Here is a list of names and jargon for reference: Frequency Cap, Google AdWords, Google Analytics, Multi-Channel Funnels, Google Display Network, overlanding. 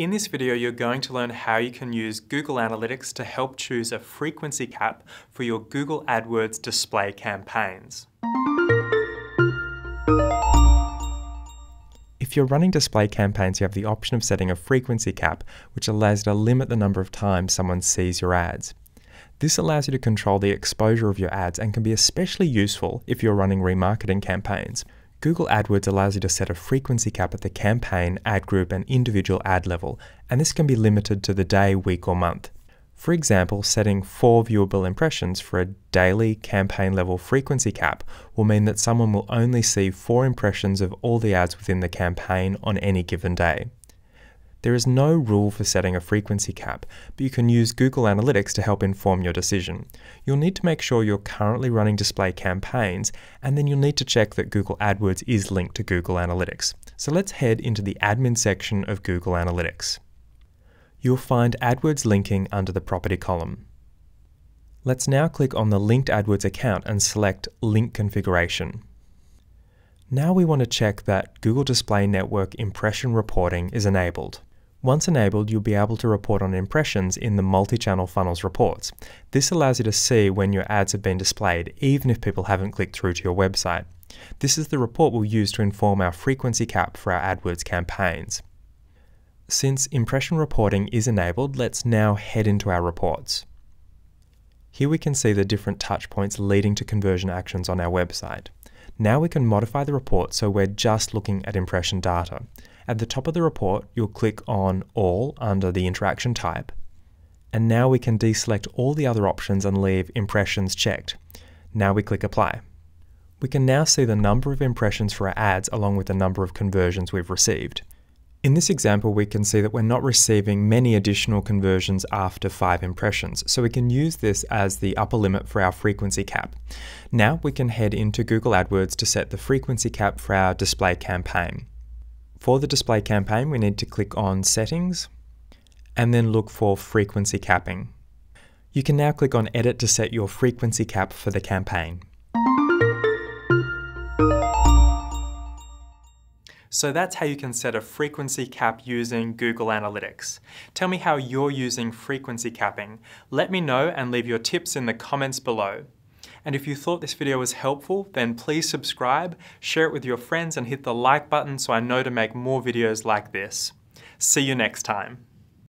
In this video, you're going to learn how you can use Google Analytics to help choose a frequency cap for your Google AdWords display campaigns. If you're running display campaigns, you have the option of setting a frequency cap, which allows you to limit the number of times someone sees your ads. This allows you to control the exposure of your ads and can be especially useful if you're running remarketing campaigns. Google AdWords allows you to set a frequency cap at the campaign, ad group, and individual ad level, and this can be limited to the day, week, or month. For example, setting 4 viewable impressions for a daily campaign level frequency cap will mean that someone will only see 4 impressions of all the ads within the campaign on any given day. There is no rule for setting a frequency cap, but you can use Google Analytics to help inform your decision. You'll need to make sure you're currently running display campaigns, and then you'll need to check that Google AdWords is linked to Google Analytics. So let's head into the admin section of Google Analytics. You'll find AdWords linking under the property column. Let's now click on the linked AdWords account and select Link Configuration. Now we want to check that Google Display Network impression reporting is enabled. Once enabled, you'll be able to report on impressions in the Multi-Channel Funnels reports. This allows you to see when your ads have been displayed, even if people haven't clicked through to your website. This is the report we'll use to inform our frequency cap for our AdWords campaigns. Since impression reporting is enabled, let's now head into our reports. Here we can see the different touch points leading to conversion actions on our website. Now we can modify the report so we're just looking at impression data. At the top of the report, you'll click on All under the interaction type, and now we can deselect all the other options and leave Impressions checked. Now we click Apply. We can now see the number of impressions for our ads along with the number of conversions we've received. In this example, we can see that we're not receiving many additional conversions after 5 impressions, so we can use this as the upper limit for our frequency cap. Now we can head into Google AdWords to set the frequency cap for our display campaign. For the display campaign, we need to click on Settings and then look for Frequency Capping. You can now click on Edit to set your frequency cap for the campaign. So that's how you can set a frequency cap using Google Analytics. Tell me how you're using frequency capping. Let me know and leave your tips in the comments below. And if you thought this video was helpful, then please subscribe, share it with your friends, and hit the like button so I know to make more videos like this. See you next time.